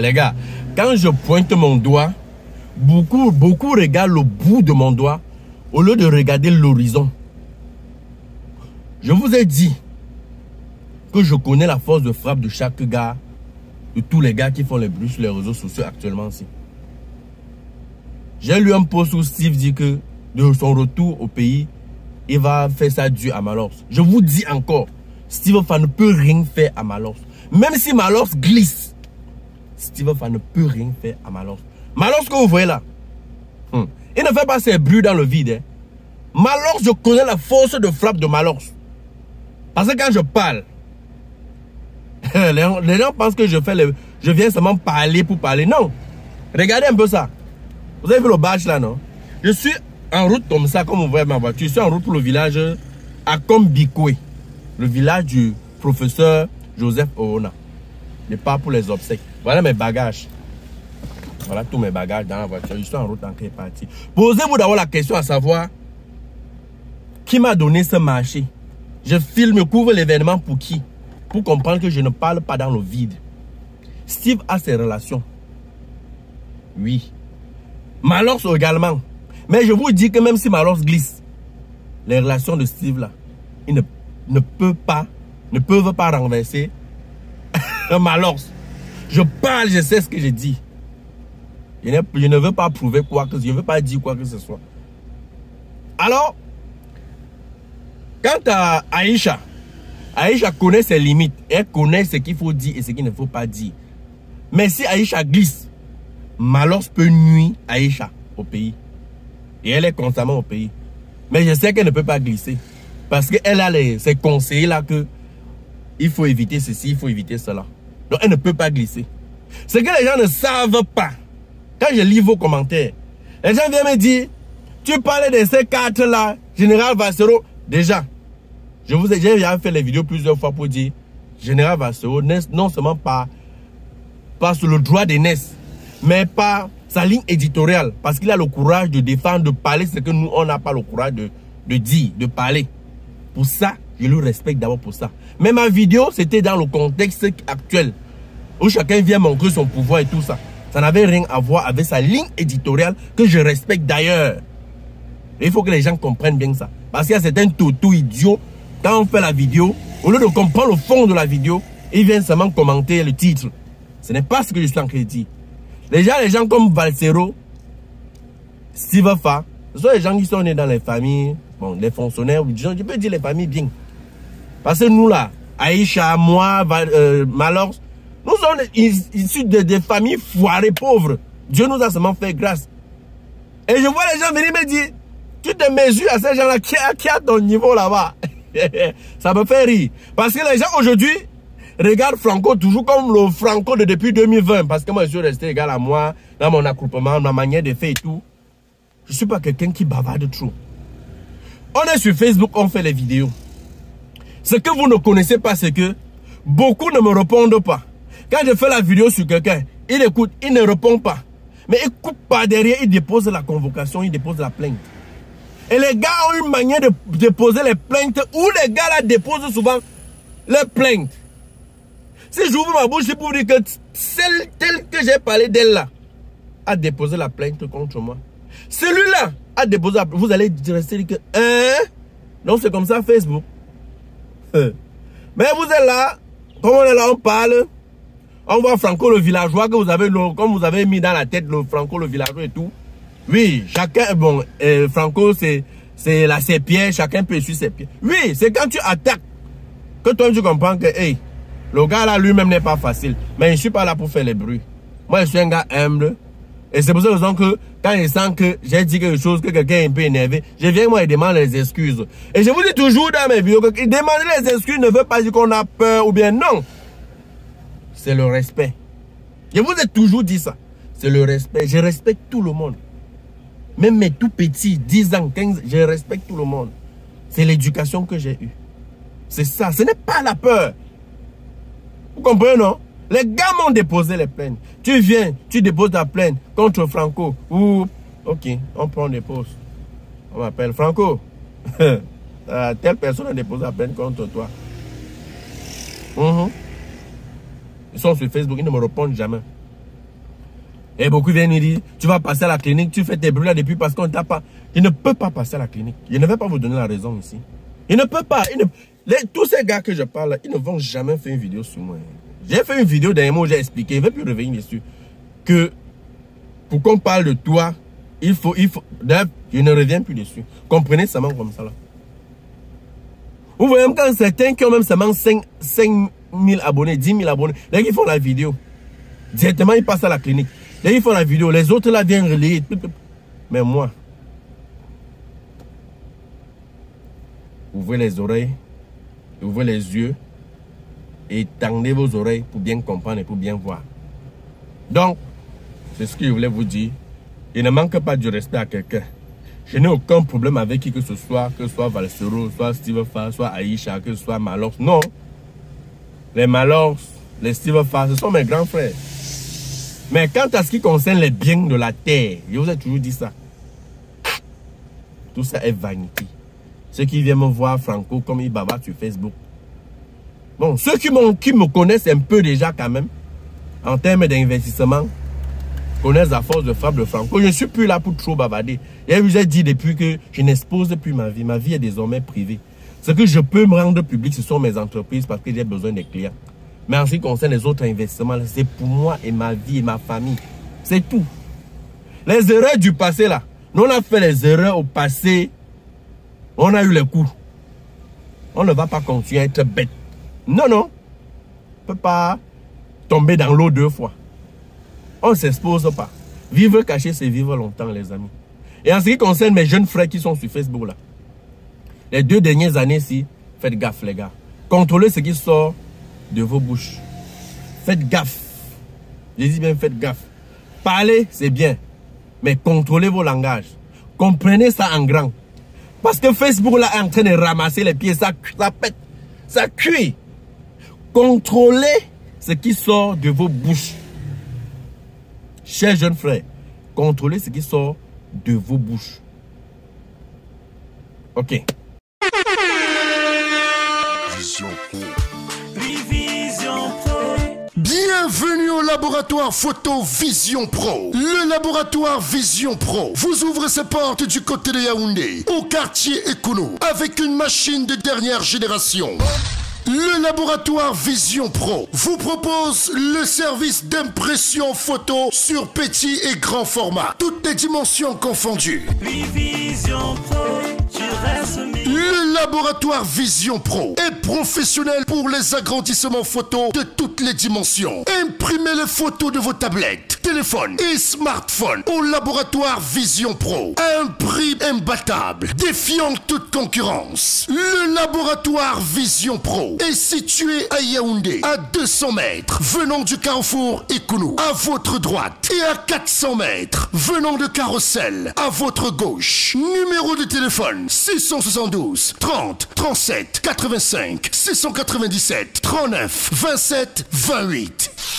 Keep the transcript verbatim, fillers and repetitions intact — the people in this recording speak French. les gars, quand je pointe mon doigt, beaucoup, beaucoup regardent le bout de mon doigt au lieu de regarder l'horizon. Je vous ai dit que je connais la force de frappe de chaque gars, de tous les gars qui font les bruits sur les réseaux sociaux actuellement ici. J'ai lu un post où Steve dit que de son retour au pays, il va faire ça dû à Malors. Je vous dis encore, Sivafa ne peut rien faire à Malors. Même si Malors glisse, Sivafa ne peut rien faire à Malors. Malors que vous voyez là, hum, il ne fait pas ses bruits dans le vide. Hein. Malors, je connais la force de frappe de Malors. Parce que quand je parle, les gens, les gens pensent que je, fais les, je viens seulement parler pour parler. Non, regardez un peu ça. Vous avez vu le badge là, non? Je suis en route comme ça, comme vous voyez ma voiture. Je suis en route pour le village à Kombikwe, le village du professeur Joseph Orona. Mais pas pour les obsèques. Voilà mes bagages. Voilà tous mes bagages dans la voiture. Je suis en route en quelle partie. Posez-vous d'abord la question à savoir qui m'a donné ce marché. Je filme, couvre l'événement pour qui? Pour comprendre que je ne parle pas dans le vide. Steve a ses relations. Oui. Malors également. Mais je vous dis que même si Malors glisse, les relations de Steve là, il ne, ne peut pas, ne peuvent pas renverser Malors. Je parle, je sais ce que je dis. Je ne, je ne veux pas prouver quoi que ce soit. Je ne veux pas dire quoi que ce soit. Alors, quant à Aïcha, Aïcha connaît ses limites. Elle connaît ce qu'il faut dire et ce qu'il ne faut pas dire. Mais si Aïcha glisse, Malors peut nuire Aïcha au pays. Et elle est constamment au pays. Mais je sais qu'elle ne peut pas glisser. Parce qu'elle a les, ces conseils-là que il faut éviter ceci, il faut éviter cela. Donc elle ne peut pas glisser. Ce que les gens ne savent pas, quand je lis vos commentaires, les gens viennent me dire, tu parlais de ces quatre-là, Général Valsero. Déjà, je vous ai déjà fait les vidéos plusieurs fois pour dire, Général Valsero, non seulement pas, pas sur le droit d'aînesse, mais par sa ligne éditoriale, parce qu'il a le courage de défendre, de parler ce que nous, on n'a pas le courage de, de dire, de parler. Pour ça, je le respecte d'abord pour ça. Mais ma vidéo, c'était dans le contexte actuel, où chacun vient montrer son pouvoir et tout ça. Ça n'avait rien à voir avec sa ligne éditoriale, que je respecte d'ailleurs. Il faut que les gens comprennent bien ça. Parce qu'il y a certains toutous idiots, quand on fait la vidéo, au lieu de comprendre le fond de la vidéo, ils viennent seulement commenter le titre. Ce n'est pas ce que je suis en train de dire. Déjà, les gens comme Valsero, Sivafa, ce sont les gens qui sont nés dans les familles, bon, les fonctionnaires, je peux dire les familles bien. Parce que nous là, Aïcha, moi, Val, euh, Malors, nous sommes issus de, de familles foirées pauvres. Dieu nous a seulement fait grâce. Et je vois les gens venir me dire, tu te mesures à ces gens-là, qui, qui a ton niveau là-bas. Ça me fait rire. Parce que les gens aujourd'hui, regarde Franco toujours comme le Franco de depuis deux mille vingt. Parce que moi, je suis resté égal à moi, dans mon accroupement, ma manière de faire et tout. Je ne suis pas quelqu'un qui bavarde trop. On est sur Facebook, on fait les vidéos. Ce que vous ne connaissez pas, c'est que beaucoup ne me répondent pas. Quand je fais la vidéo sur quelqu'un, il écoute, il ne répond pas. Mais il ne coupe pas derrière, il dépose la convocation, il dépose la plainte. Et les gars ont une manière de déposer les plaintes, où les gars là déposent souvent les plaintes. Si j'ouvre ma bouche, c'est pour dire que celle telle que j'ai parlé d'elle là a déposé la plainte contre moi. Celui-là a déposé la plainte. Vous allez rester que... Hein? Donc c'est comme ça Facebook. Euh. Mais vous êtes là, comme on est là, on parle. On voit Franco le villageois que vous avez, comme vous avez mis dans la tête le Franco le villageois et tout. Oui, chacun... Bon, euh, Franco c'est là ses pieds, chacun peut suivre ses pieds. Oui, c'est quand tu attaques que toi tu comprends que... Hey, le gars là lui-même n'est pas facile. Mais je ne suis pas là pour faire les bruits. Moi je suis un gars humble. Et c'est pour ça que quand je sens que j'ai dit quelque chose, que quelqu'un est un peu énervé, je viens moi et demande les excuses. Et je vous dis toujours dans mes vidéos que demander les excuses ne veut pas dire qu'on a peur ou bien non. C'est le respect. Je vous ai toujours dit ça. C'est le respect. Je respecte tout le monde. Même mes tout petits, dix ans, quinze, je respecte tout le monde. C'est l'éducation que j'ai eue. C'est ça. Ce n'est pas la peur. Vous comprenez, non? Les gars m'ont déposé les plaintes. Tu viens, tu déposes ta plainte contre Franco. Ou, ok, on prend des pauses. On m'appelle Franco. euh, telle personne a déposé la plainte contre toi. Mm-hmm. Ils sont sur Facebook, ils ne me répondent jamais. Et beaucoup viennent et disent, tu vas passer à la clinique, tu fais tes brûlures depuis parce qu'on ne t'a pas. Il ne peut pas passer à la clinique. Je ne vais pas vous donner la raison ici. Il ne peut pas. Ne... Les, tous ces gars que je parle, ils ne vont jamais faire une vidéo sur moi. J'ai fait une vidéo d'un mot où j'ai expliqué, je ne vais plus revenir dessus, que pour qu'on parle de toi, il faut, il faut, je ne reviens plus dessus. Comprenez seulement comme ça là. Vous voyez, même quand certains qui ont même seulement cinq mille abonnés, dix mille abonnés, là ils font la vidéo. Directement, ils passent à la clinique. Là ils font la vidéo, les autres là viennent relayer. Mais moi, ouvrez les oreilles, ouvrez les yeux, et tendez vos oreilles pour bien comprendre et pour bien voir. Donc, c'est ce que je voulais vous dire. Il ne manque pas du respect à quelqu'un. Je n'ai aucun problème avec qui que ce soit, que ce soit Valsero, soit Sivafa, soit Aïcha, que ce soit Malors. Non. Les Malors, les Sivafa, ce sont mes grands frères. Mais quant à ce qui concerne les biens de la terre, je vous ai toujours dit ça. Tout ça est vanité. Ceux qui viennent me voir Franco comme il bavarde sur Facebook. Bon, ceux qui, qui me connaissent un peu déjà quand même, en termes d'investissement, connaissent à force de frappe de Franco. Je ne suis plus là pour trop bavarder. Et je vous ai dit depuis que je n'expose plus ma vie. Ma vie est désormais privée. Ce que je peux me rendre public, ce sont mes entreprises parce que j'ai besoin des clients. Mais en ce qui concerne les autres investissements, c'est pour moi et ma vie et ma famille. C'est tout. Les erreurs du passé là. Nous on a fait les erreurs au passé. On a eu les coups. On ne va pas continuer à être bête. Non, non. On ne peut pas tomber dans l'eau deux fois. On ne s'expose pas. Vivre caché, c'est vivre longtemps, les amis. Et en ce qui concerne mes jeunes frères qui sont sur Facebook, là, les deux dernières années-ci, faites gaffe, les gars. Contrôlez ce qui sort de vos bouches. Faites gaffe. Je dis bien, faites gaffe. Parler, c'est bien. Mais contrôlez vos langages. Comprenez ça en grand. Parce que Facebook, là, est en train de ramasser les pieds. Ça, ça pète. Ça cuit. Contrôlez ce qui sort de vos bouches. Chers jeunes frères, contrôlez ce qui sort de vos bouches. Ok. Vision Pro. Bienvenue au laboratoire photo Vision Pro. Le laboratoire Vision Pro vous ouvre ses portes du côté de Yaoundé, au quartier Ekounou, avec une machine de dernière génération. Le laboratoire Vision Pro vous propose le service d'impression photo sur petit et grand format, toutes les dimensions confondues. Vision Pro, le laboratoire Vision Pro est professionnel pour les agrandissements photo de toutes les dimensions. Imprimez les photos de vos tablettes, téléphones et smartphones au laboratoire Vision Pro à un prix imbattable, défiant toute concurrence. Le laboratoire Vision Pro est situé à Yaoundé, à deux cents mètres, venant du carrefour Ekounou, à votre droite, et à quatre cents mètres, venant de Carrousel, à votre gauche. Numéro de téléphone six cent soixante-douze, trente, trente-sept, quatre-vingt-cinq, six cent quatre-vingt-dix-sept, trente-neuf, vingt-sept, vingt-huit.